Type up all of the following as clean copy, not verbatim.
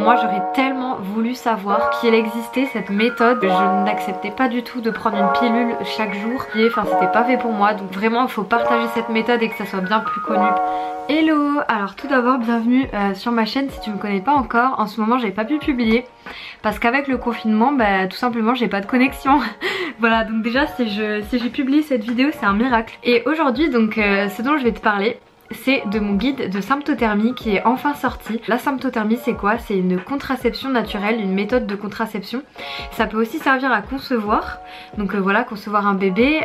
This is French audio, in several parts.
Moi j'aurais tellement voulu savoir qu'il existait cette méthode. Je n'acceptais pas du tout de prendre une pilule chaque jour. Et enfin c'était pas fait pour moi. Donc vraiment il faut partager cette méthode et que ça soit bien plus connu. Hello! Alors tout d'abord bienvenue sur ma chaîne si tu me connais pas encore. En ce moment j'ai pas pu publier parce qu'avec le confinement tout simplement j'ai pas de connexion. Voilà, donc déjà si j'ai publié cette vidéo c'est un miracle. Et aujourd'hui donc ce dont je vais te parler, c'est de mon guide de symptothermie qui est enfin sorti. La symptothermie c'est quoi? C'est une contraception naturelle, une méthode de contraception. Ça peut aussi servir à concevoir, donc voilà, concevoir un bébé,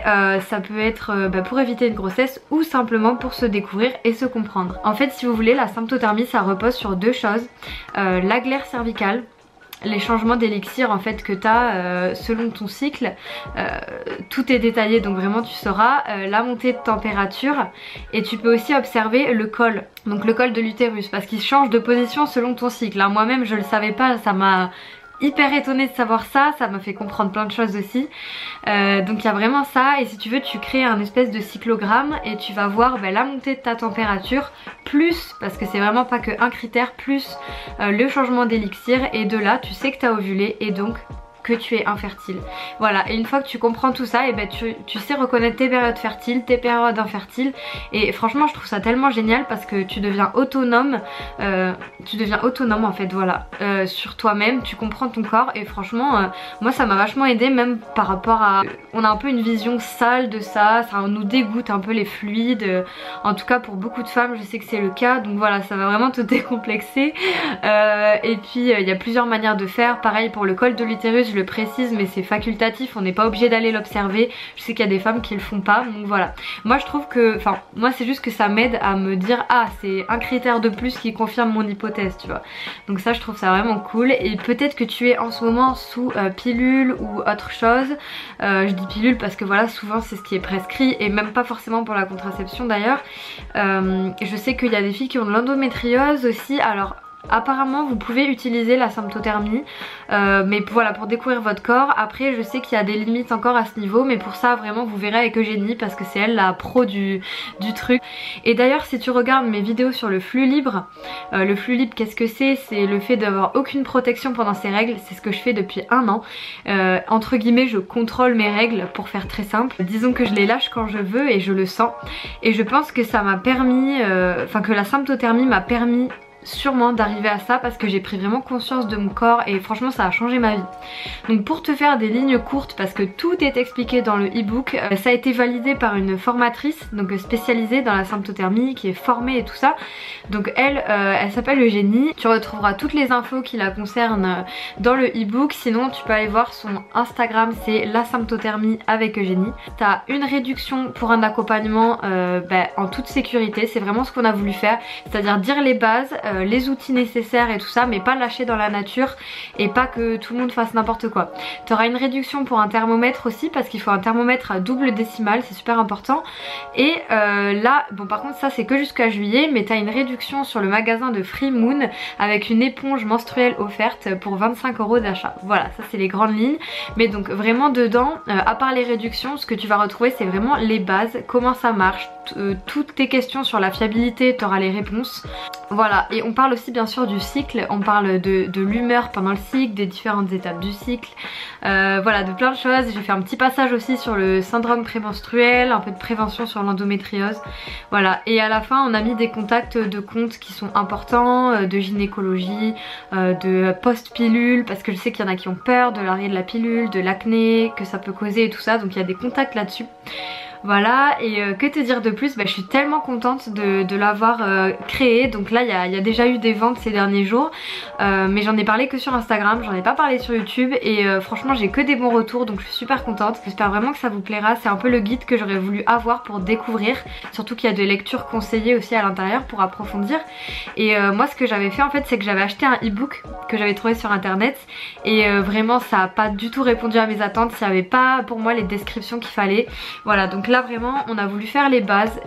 ça peut être pour éviter une grossesse ou simplement pour se découvrir et se comprendre. En fait si vous voulez, la symptothermie ça repose sur deux choses, la glaire cervicale, les changements d'élixir en fait que tu as selon ton cycle, tout est détaillé donc vraiment tu sauras, la montée de température, et tu peux aussi observer le col, donc le col de l'utérus parce qu'il change de position selon ton cycle, hein. Moi-même je le savais pas, ça m'a hyper étonnée de savoir ça, ça m'a fait comprendre plein de choses aussi, donc il y a vraiment ça. Et si tu veux tu crées un espèce de cyclogramme et tu vas voir la montée de ta température plus, parce que c'est vraiment pas que un critère, plus le changement d'élixir, et de là tu sais que t'as ovulé et donc que tu es infertile. Voilà, et une fois que tu comprends tout ça, et tu sais reconnaître tes périodes fertiles, tes périodes infertiles, et franchement je trouve ça tellement génial parce que tu deviens autonome en fait, voilà, sur toi-même, tu comprends ton corps, et franchement moi ça m'a vachement aidé, même par rapport à, on a un peu une vision sale de ça, ça nous dégoûte un peu les fluides, en tout cas pour beaucoup de femmes je sais que c'est le cas, donc voilà ça va vraiment te décomplexer, et puis il y a plusieurs manières de faire, pareil pour le col de l'utérus, je le précise mais c'est facultatif, on n'est pas obligé d'aller l'observer, je sais qu'il y a des femmes qui le font pas, donc voilà. Moi je trouve que, enfin moi c'est juste que ça m'aide à me dire ah c'est un critère de plus qui confirme mon hypothèse, tu vois, donc ça je trouve ça vraiment cool. Et peut-être que tu es en ce moment sous pilule ou autre chose, je dis pilule parce que voilà souvent c'est ce qui est prescrit et même pas forcément pour la contraception d'ailleurs, je sais qu'il y a des filles qui ont de l'endométriose aussi, alors apparemment vous pouvez utiliser la symptothermie, mais voilà pour découvrir votre corps. Après je sais qu'il y a des limites encore à ce niveau, mais pour ça vraiment vous verrez avec Eugénie parce que c'est elle la pro du truc. Et d'ailleurs si tu regardes mes vidéos sur le flux libre qu'est-ce que c'est? C'est le fait d'avoir aucune protection pendant ses règles, c'est ce que je fais depuis un an, entre guillemets je contrôle mes règles pour faire très simple, disons que je les lâche quand je veux et je le sens, et je pense que ça m'a permis, enfin que la symptothermie m'a permis sûrement d'arriver à ça parce que j'ai pris vraiment conscience de mon corps et franchement ça a changé ma vie. Donc pour te faire des lignes courtes, parce que tout est expliqué dans le e-book, ça a été validé par une formatrice donc spécialisée dans la symptothermie qui est formée et tout ça, donc elle s'appelle Eugénie, tu retrouveras toutes les infos qui la concernent dans le e-book, sinon tu peux aller voir son Instagram, c'est la symptothermie avec Eugénie. T'as une réduction pour un accompagnement en toute sécurité, c'est vraiment ce qu'on a voulu faire, c'est-à-dire dire les bases, les outils nécessaires et tout ça, mais pas lâcher dans la nature et pas que tout le monde fasse n'importe quoi. Tu auras une réduction pour un thermomètre aussi parce qu'il faut un thermomètre à double décimale, c'est super important, et là bon par contre ça c'est que jusqu'à juillet, mais tu as une réduction sur le magasin de Free Moon avec une éponge menstruelle offerte pour 25 € d'achat. Voilà, ça c'est les grandes lignes, mais donc vraiment dedans à part les réductions, ce que tu vas retrouver c'est vraiment les bases, comment ça marche, toutes tes questions sur la fiabilité, tu auras les réponses. Voilà, et on parle aussi bien sûr du cycle, on parle de l'humeur pendant le cycle, des différentes étapes du cycle, voilà, de plein de choses. J'ai fait un petit passage aussi sur le syndrome prémenstruel, un peu de prévention sur l'endométriose, voilà. Et à la fin on a mis des contacts de comptes qui sont importants, de gynécologie, de post-pilule, parce que je sais qu'il y en a qui ont peur de l'arrêt de la pilule, de l'acné que ça peut causer et tout ça, donc il y a des contacts là-dessus. Voilà, et que te dire de plus, je suis tellement contente de l'avoir créé. Donc là il y a déjà eu des ventes ces derniers jours, mais j'en ai parlé que sur Instagram, j'en ai pas parlé sur YouTube, et franchement j'ai que des bons retours, donc je suis super contente. J'espère vraiment que ça vous plaira, c'est un peu le guide que j'aurais voulu avoir pour découvrir, surtout qu'il y a des lectures conseillées aussi à l'intérieur pour approfondir. Et moi ce que j'avais fait en fait, c'est que j'avais acheté un e-book que j'avais trouvé sur internet, et vraiment ça n'a pas du tout répondu à mes attentes, il n'y avait pas pour moi les descriptions qu'il fallait. Voilà, donc là là vraiment on a voulu faire les bases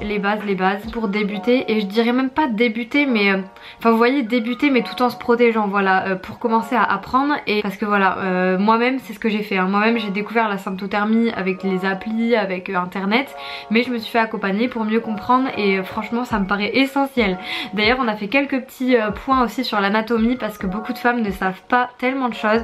pour débuter, et je dirais même pas débuter mais enfin vous voyez, débuter mais tout en se protégeant, voilà, pour commencer à apprendre. Et parce que voilà, moi-même c'est ce que j'ai fait, hein. Moi-même j'ai découvert la symptothermie avec les applis, avec internet, mais je me suis fait accompagner pour mieux comprendre et franchement ça me paraît essentiel. D'ailleurs on a fait quelques petits points aussi sur l'anatomie parce que beaucoup de femmes ne savent pas tellement de choses.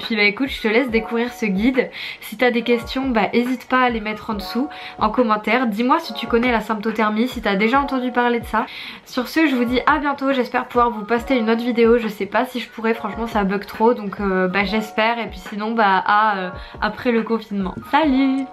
Puis bah écoute, je te laisse découvrir ce guide. Si t'as des questions, bah hésite pas à les mettre en dessous en commentaire. Dis-moi si tu connais la symptothermie, si t'as déjà entendu parler de ça. Sur ce, je vous dis à bientôt, j'espère pouvoir vous poster une autre vidéo. Je sais pas si je pourrais, franchement ça bug trop, donc bah j'espère, et puis sinon bah à après le confinement. Salut!